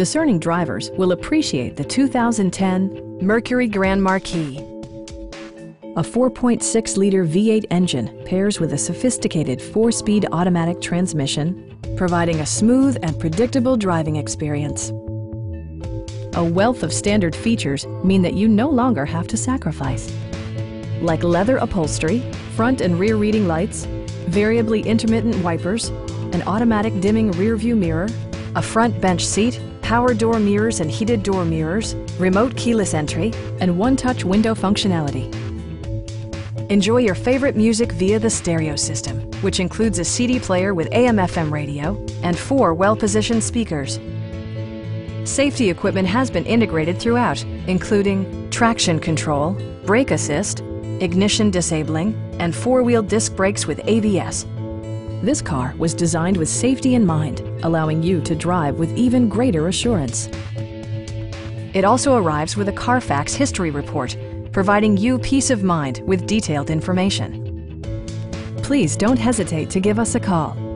Discerning drivers will appreciate the 2010 Mercury Grand Marquis. A 4.6-liter V8 engine pairs with a sophisticated 4-speed automatic transmission, providing a smooth and predictable driving experience. A wealth of standard features mean that you no longer have to sacrifice, like leather upholstery, front and rear reading lights, variably intermittent wipers, an automatic dimming rearview mirror, a front bench seat, power door mirrors and heated door mirrors, remote keyless entry, and one-touch window functionality. Enjoy your favorite music via the stereo system, which includes a CD player with AM/FM radio and 4 well-positioned speakers. Safety equipment has been integrated throughout, including traction control, brake assist, ignition disabling, and 4-wheel disc brakes with ABS. This car was designed with safety in mind, allowing you to drive with even greater assurance. It also arrives with a Carfax history report, providing you peace of mind with detailed information. Please don't hesitate to give us a call.